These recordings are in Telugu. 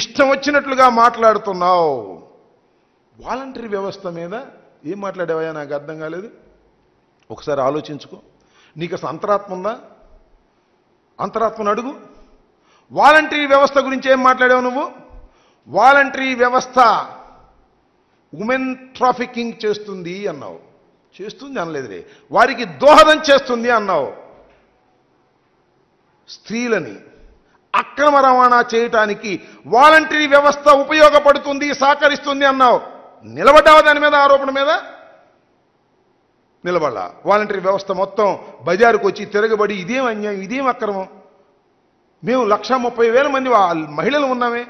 ఇష్టం వచ్చినట్లుగా మాట్లాడుతున్నావు వాలంటరీ వ్యవస్థ మీద ఏం మాట్లాడావయ్యా నాకు అర్థం కాలేదు ఒకసారి ఆలోచించుకో నీకు అసలు అంతరాత్మ ఉందా అంతరాత్మను అడుగు వాలంటరీ వ్యవస్థ గురించి ఏం మాట్లాడావు నువ్వు వాలంటరీ వ్యవస్థ ఉమెన్ ట్రాఫికింగ్ చేస్తుంది అన్నావు చేస్తుంది అనలేదులే వారికి దోహదం చేస్తుంది అన్నావు స్త్రీలని అక్రమ రవాణా చేయడానికి వాలంటరీ వ్యవస్థ ఉపయోగపడుతుంది సహకరిస్తుంది అన్నావు నిలబడ్డావు దాని మీద ఆరోపణ మీద నిలబడ వాలంటరీ వ్యవస్థ మొత్తం బజారుకు వచ్చి తిరగబడి ఇదేం అన్యాయం ఇదేం అక్రమం మేము 1,30,000 మంది మహిళలు ఉన్నామే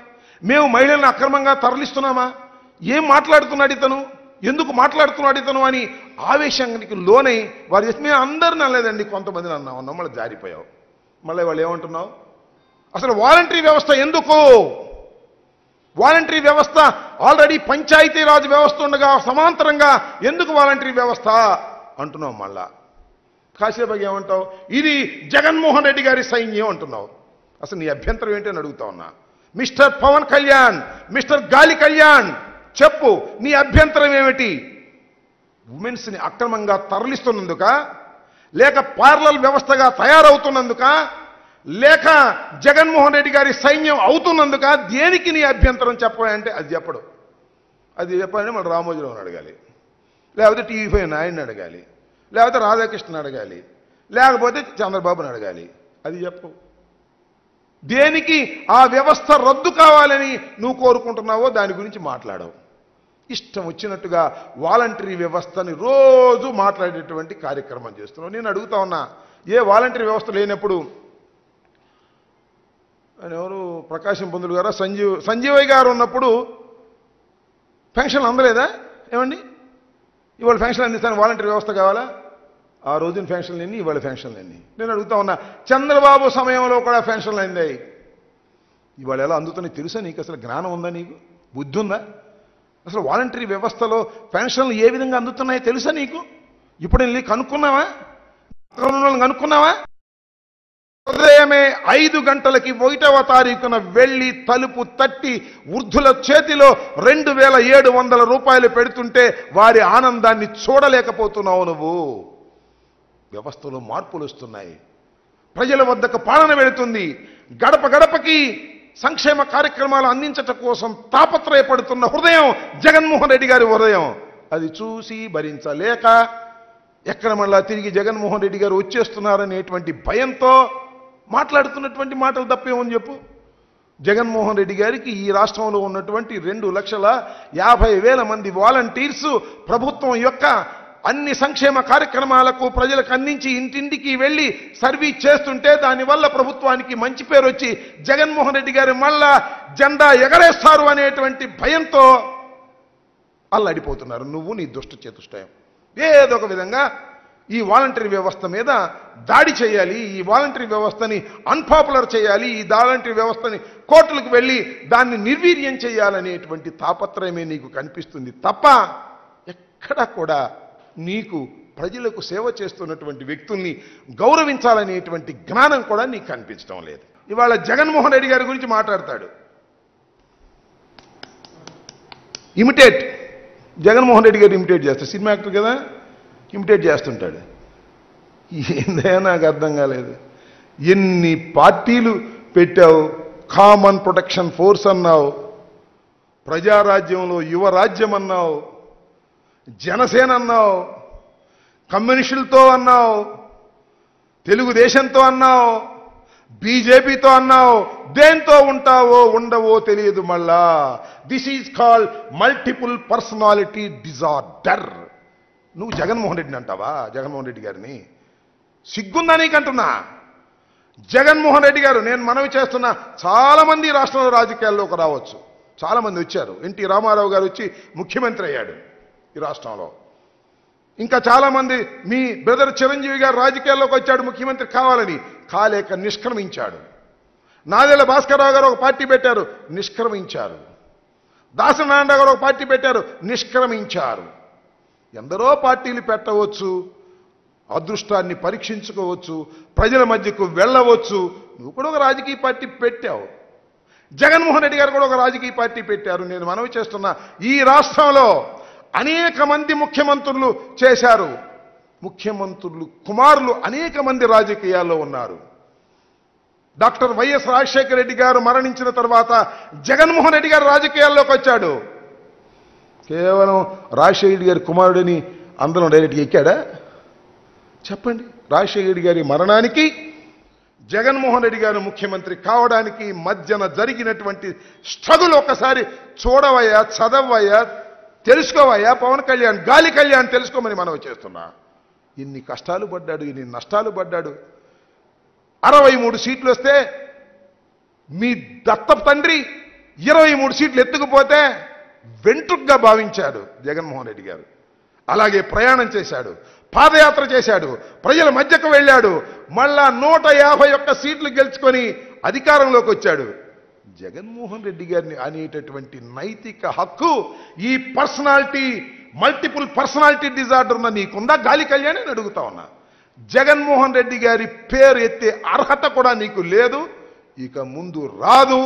మేము మహిళలను అక్రమంగా తరలిస్తున్నామా ఏం మాట్లాడుతున్నాడు ఇతను ఎందుకు మాట్లాడుతున్నాడు ఇతను అని ఆవేశానికి లోనై వారు మేము అందరిని అనలేదండి కొంతమందిని అన్నావు మళ్ళీ జారిపోయావు మళ్ళీ వాళ్ళు ఏమంటున్నావు అసలు వాలంటరీ వ్యవస్థ ఎందుకు వాలంటరీ వ్యవస్థ ఆల్రెడీ పంచాయతీరాజ్ వ్యవస్థ ఉండగా సమాంతరంగా ఎందుకు వాలంటరీ వ్యవస్థ అంటున్నావు మళ్ళా కాసేపు ఏమంటావు ఇది జగన్మోహన్ రెడ్డి గారి సైన్యం అంటున్నావు అసలు నీ అభ్యంతరం ఏంటి అని అడుగుతా ఉన్నా మిస్టర్ పవన్ కళ్యాణ్ మిస్టర్ గాలి కళ్యాణ్ చెప్పు నీ అభ్యంతరం ఏమిటి ఉమెన్స్ని అక్రమంగా తరలిస్తున్నందుక లేక పార్లల్ వ్యవస్థగా తయారవుతున్నందుక లేక జగన్మోహన్ రెడ్డి గారి సైన్యం అవుతున్నందుక దేనికి నీ అభ్యంతరం చెప్పాలంటే అది చెప్పడు అది చెప్పాలంటే మన రామోజీరావుని అడగాలి లేకపోతే టీవీపై నాయుడిని అడగాలి లేకపోతే రాధాకృష్ణని అడగాలి లేకపోతే చంద్రబాబుని అడగాలి అది చెప్పు దేనికి ఆ వ్యవస్థ రద్దు కావాలని నువ్వు కోరుకుంటున్నావో దాని గురించి మాట్లాడవు ఇష్టం వచ్చినట్టుగా వాలంటరీ వ్యవస్థని రోజు మాట్లాడేటువంటి కార్యక్రమం చేస్తున్నావు నేను అడుగుతా ఉన్నా ఏ వాలంటరీ వ్యవస్థ లేనప్పుడు ఆయన ఎవరు ప్రకాశం పంతులు గారు సంజీవయ్య గారు ఉన్నప్పుడు పెన్షన్లు అందలేదా ఏమండి ఇవాళ పెన్షన్లు అందిస్తాను వాలంటరీ వ్యవస్థ కావాలా ఆ రోజున పెన్షన్లు ఎన్ని ఇవాళ పెన్షన్లు ఎన్ని నేను అడుగుతా ఉన్నా చంద్రబాబు సమయంలో కూడా పెన్షన్లు అందాయి ఇవాళ ఎలా అందుతున్నాయి తెలుసా నీకు అసలు జ్ఞానం ఉందా నీకు బుద్ధి ఉందా అసలు వాలంటరీ వ్యవస్థలో పెన్షన్లు ఏ విధంగా అందుతున్నాయో తెలుసా నీకు ఇప్పుడు నీకు కనుక్కున్నావా వాళ్ళని కనుక్కున్నావా ఉదయమే 5 గంటలకి 1వ తారీఖున వెళ్ళి తలుపు తట్టి వృద్ధుల చేతిలో ₹2,700 పెడుతుంటే వారి ఆనందాన్ని చూడలేకపోతున్నావు నువ్వు వ్యవస్థలో మార్పులు వస్తున్నాయి ప్రజల వద్దకు పాలన వెళుతుంది గడప గడపకి సంక్షేమ కార్యక్రమాలు అందించటం కోసం తాపత్రయపడుతున్న హృదయం జగన్మోహన్ రెడ్డి గారి హృదయం అది చూసి భరించలేక ఎక్కడ మళ్ళా తిరిగి జగన్మోహన్ రెడ్డి గారు వచ్చేస్తున్నారనేటువంటి భయంతో మాట్లాడుతున్నటువంటి మాటలు తప్పేమని చెప్పు జగన్మోహన్ రెడ్డి గారికి ఈ రాష్ట్రంలో ఉన్నటువంటి 2,50,000 మంది వాలంటీర్స్ ప్రభుత్వం యొక్క అన్ని సంక్షేమ కార్యక్రమాలకు ప్రజలకు అందించి ఇంటింటికి వెళ్ళి సర్వీస్ చేస్తుంటే దానివల్ల ప్రభుత్వానికి మంచి పేరు వచ్చి జగన్మోహన్ రెడ్డి గారు మళ్ళా జెండా ఎగరేస్తారు అనేటువంటి భయంతో అల్లడిపోతున్నారు నువ్వు నీ దుష్ట చతుష్టయం ఏదో ఒక విధంగా ఈ వాలంటరీ వ్యవస్థ మీద దాడి చేయాలి ఈ వాలంటరీ వ్యవస్థని అన్పాపులర్ చేయాలి ఈ వాలంటరీ వ్యవస్థని కోర్టులకు వెళ్ళి దాన్ని నిర్వీర్యం చేయాలనేటువంటి తాపత్రయమే నీకు కనిపిస్తుంది తప్ప ఎక్కడా కూడా నీకు ప్రజలకు సేవ చేస్తున్నటువంటి వ్యక్తుల్ని గౌరవించాలనేటువంటి జ్ఞానం కూడా నీకు కనిపించడం లేదు ఇవాళ జగన్మోహన్ రెడ్డి గారి గురించి మాట్లాడతాడు ఇమిటేట్ జగన్మోహన్ రెడ్డి గారు ఇమిటేట్ చేస్తాడు సినిమా యాక్టర్ కదా ఇమిటేట్ చేస్తుంటాడు ఏందైనా నాకు అర్థం కాలేదు ఎన్ని పార్టీలు పెట్టావు కామన్ ప్రొటెక్షన్ ఫోర్స్ అన్నావు ప్రజారాజ్యంలో యువరాజ్యం అన్నావు జనసేన అన్నావు కమ్యూనిస్టులతో అన్నావు తెలుగుదేశంతో అన్నావు బీజేపీతో అన్నావు దేంతో ఉంటావో ఉండవో తెలియదు మళ్ళా this is called multiple personality disorder నువ్వు జగన్మోహన్ రెడ్డిని అంటావా జగన్మోహన్ రెడ్డి గారిని సిగ్గుందా నీకంటున్నా జగన్మోహన్ రెడ్డి గారు నేను మనవి చేస్తున్నా చాలామంది రాష్ట్రంలో రాజకీయాల్లోకి రావచ్చు చాలామంది వచ్చారు ఎన్టీ రామారావు గారు వచ్చి ముఖ్యమంత్రి అయ్యాడు ఈ రాష్ట్రంలో ఇంకా చాలామంది మీ బ్రదర్ చిరంజీవి గారు రాజకీయాల్లోకి వచ్చాడు ముఖ్యమంత్రి కావాలని కాలేక నిష్క్రమించాడు నాదెళ్ల భాస్కరరావు గారు ఒక పార్టీ పెట్టారు నిష్క్రమించారు దాసనారాయణరావు గారు ఒక పార్టీ పెట్టారు నిష్క్రమించారు ఎందరో పార్టీలు పెట్టవచ్చు అదృష్టాన్ని పరీక్షించుకోవచ్చు ప్రజల మధ్యకు వెళ్ళవచ్చు నువ్వు కూడా ఒక రాజకీయ పార్టీ పెట్టావు జగన్మోహన్ రెడ్డి గారు కూడా ఒక రాజకీయ పార్టీ పెట్టారు. నేను మనవి చేస్తున్నా, ఈ రాష్ట్రంలో అనేక మంది ముఖ్యమంత్రులు చేశారు, ముఖ్యమంత్రులు కుమారులు అనేక మంది రాజకీయాల్లో ఉన్నారు. డాక్టర్ వైఎస్ రాజశేఖర రెడ్డి గారు మరణించిన తర్వాత జగన్మోహన్ రెడ్డి గారు రాజకీయాల్లోకి వచ్చాడు. కేవలం రాజశేఖర రెడ్డి గారి కుమారుడిని అందరం డైరెక్ట్గా ఎక్కాడా చెప్పండి? రాజశేఖర రెడ్డి గారి మరణానికి జగన్మోహన్ రెడ్డి గారు ముఖ్యమంత్రి కావడానికి మధ్యన జరిగినటువంటి స్ట్రగుల్ ఒక్కసారి చూడవయ్యా, చదవయ్యా, తెలుసుకోవయ్యా. పవన్ కళ్యాణ్, గాలి కళ్యాణ్ తెలుసుకోమని మనం చేస్తున్నా. ఇన్ని కష్టాలు పడ్డాడు, ఇన్ని నష్టాలు పడ్డాడు. 63 సీట్లు వస్తే మీ దత్త తండ్రి 23 సీట్లు ఎత్తుకుపోతే వెంట్రుగ్గా భావించాడు జగన్మోహన్ రెడ్డి గారు. అలాగే ప్రయాణం చేశాడు, పాదయాత్ర చేశాడు, ప్రజల మధ్యకు వెళ్ళాడు, మళ్ళా 151 సీట్లు గెలుచుకొని అధికారంలోకి వచ్చాడు. జగన్మోహన్ రెడ్డి గారిని అనేటటువంటి నైతిక హక్కు ఈ పర్సనాలిటీ, మల్టిపుల్ పర్సనాలిటీ డిజార్డర్ ఉన్న నీకుందా గాలి కళ్యాణ్ అని అడుగుతా ఉన్నా. జగన్మోహన్ రెడ్డి గారి పేరు ఎత్తే అర్హత కూడా నీకు లేదు, ఇక ముందు రాదు,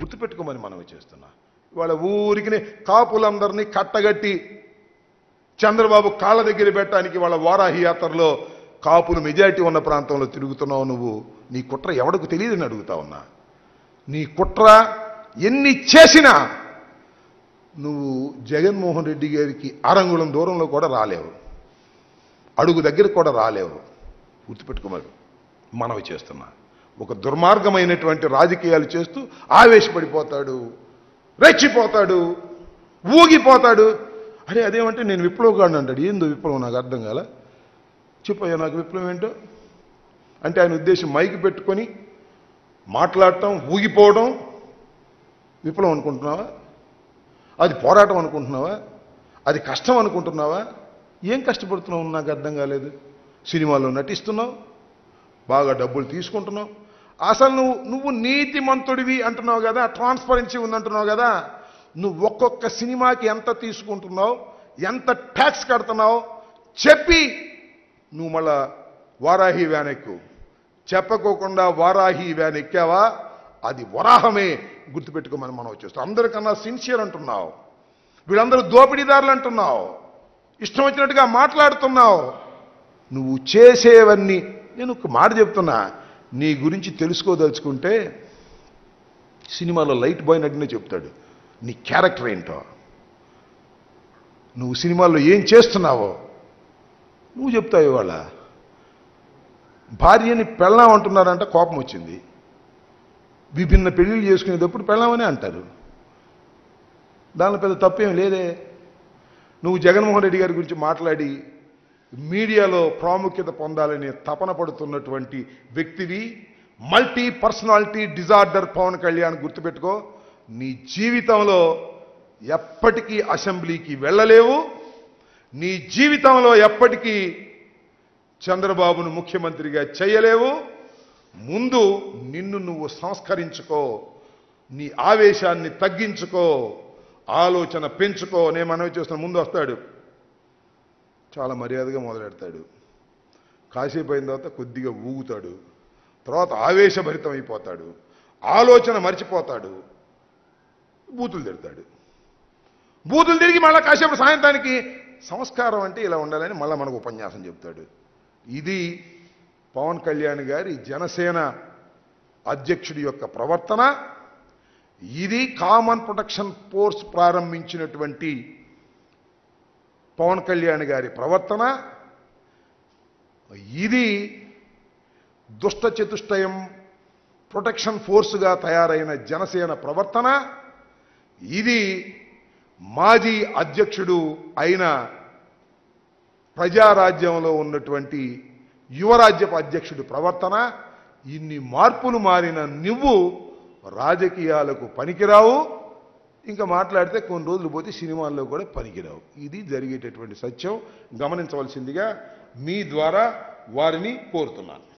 గుర్తుపెట్టుకోమని మనవి చేస్తున్నా. ఇవాళ ఊరికి కాపులందరినీ కట్టగట్టి చంద్రబాబు కాళ్ళ దగ్గర పెట్టడానికి వాళ్ళ వారాహి యాత్రలో కాపులు మెజారిటీ ఉన్న ప్రాంతంలో తిరుగుతున్నావు నువ్వు. నీ కుట్ర ఎవడకు తెలియదని అడుగుతా ఉన్నా. నీ కుట్ర ఎన్ని చేసినా నువ్వు జగన్మోహన్ రెడ్డి గారికి అరంగుళం దూరంలో కూడా రాలేవు, అడుగు దగ్గర కూడా రాలేవు. గుర్తుపెట్టుకోమని మనవి చేస్తున్నా. ఒక దుర్మార్గమైనటువంటి రాజకీయాలు చేస్తూ ఆవేశపడిపోతాడు, రెచ్చిపోతాడు, ఊగిపోతాడు. అరే అదేమంటే నేను విప్లవగాడిని అంటాడు. ఏందో విప్లవం నాకు అర్థం కాల, చెప్పయ్యా నాకు విప్లవం ఏంటో అంటే ఆయన ఉద్దేశం మైక్ పెట్టుకొని మాట్లాడటం, ఊగిపోవడం విప్లవం అనుకుంటున్నావా? అది పోరాటం అనుకుంటున్నావా? అది కష్టం అనుకుంటున్నావా? ఏం కష్టపడుతున్నావు నాకు అర్థం కాలేదు. సినిమాల్లో నటిస్తున్నావు, బాగా డబ్బులు తీసుకుంటున్నావు, అసలు నువ్వు నీతిమంతుడివి అంటున్నావు కదా, ట్రాన్స్పరెన్సీ ఉందంటున్నావు కదా. నువ్వు ఒక్కొక్క సినిమాకి ఎంత తీసుకుంటున్నావు, ఎంత ట్యాక్స్ కడుతున్నావు చెప్పి నువ్వు మళ్ళా వారాహి వ్యాన్ ఎక్కు. చెప్పకోకుండా వారాహి వ్యాన్ ఎక్కావా అది వరాహమే, గుర్తుపెట్టుకోమని మనం వచ్చేస్తాం. అందరికన్నా సిన్సియర్ అంటున్నావు, వీళ్ళందరూ దోపిడీదారులు అంటున్నావు, ఇష్టం వచ్చినట్టుగా మాట్లాడుతున్నావు. నువ్వు చేసేవన్నీ నేను ఒక మాట చెప్తున్నా, నీ గురించి తెలుసుకోదలుచుకుంటే సినిమాలో లైట్ బాయ్ నడినే చెప్తాడు నీ క్యారెక్టర్ ఏంటో, నువ్వు సినిమాల్లో ఏం చేస్తున్నావో నువ్వు చెప్తావు. ఇవాళ భార్యని పెళ్ళాం అంటున్నారంట, కోపం వచ్చింది. విభిన్న పెళ్ళిళ్ళు చేసుకునేటప్పుడు పెళ్ళామనే అంటారు, దానిలో పెద్ద తప్పేం లేదే. నువ్వు జగన్మోహన్ రెడ్డి గారి గురించి మాట్లాడి మీడియాలో ప్రాముఖ్యత పొందాలని తపన పడుతున్నటువంటి వ్యక్తివి. Multi personality disorder Pawan Kalyan, గుర్తుపెట్టుకో. నీ జీవితంలో ఎప్పటికీ అసెంబ్లీకి వెళ్ళలేవు, నీ జీవితంలో ఎప్పటికీ చంద్రబాబును ముఖ్యమంత్రిగా చేయలేవు. ముందు నిన్ను నువ్వు సంస్కరించుకో, నీ ఆవేశాన్ని తగ్గించుకో, ఆలోచన పెంచుకో. నేను మనవి చేస్తున్న ముందు వస్తాడు, చాలా మర్యాదగా మొదలెడతాడు, కాసేపు అయిన తర్వాత కొద్దిగా ఊగుతాడు, తర్వాత ఆవేశభరితం అయిపోతాడు, ఆలోచన మర్చిపోతాడు, బూతులు తిడతాడు. బూతులు తిరిగి మళ్ళీ కాసేపు సాయంత్రానికి సంస్కారం అంటే ఇలా ఉండాలని మళ్ళీ మనకు ఉపన్యాసం చెప్తాడు. ఇది పవన్ కళ్యాణ్ గారి జనసేన అధ్యక్షుడి యొక్క ప్రవర్తన. ఇది కామన్ ప్రొటెక్షన్ ఫోర్స్ ప్రారంభించినటువంటి పవన్ కళ్యాణ్ గారి ప్రవర్తన. ఇది దుష్ట చతుష్టయం ప్రొటెక్షన్ ఫోర్స్గా తయారైన జనసేన ప్రవర్తన. ఇది మాజీ అధ్యక్షుడు అయిన ప్రజారాజ్యంలో ఉన్నటువంటి యువరాజ్యపు అధ్యక్షుడి ప్రవర్తన. ఇన్ని మార్పులు మారిన నువ్వు రాజకీయాలకు పనికిరావు, ఇంకా మాట్లాడితే కొన్ని రోజులు పోతే సినిమాల్లో కూడా పనికిరావు. ఇది జరిగేటటువంటి సత్యం, గమనించవలసిందిగా మీ ద్వారా వారిని కోరుతున్నాను.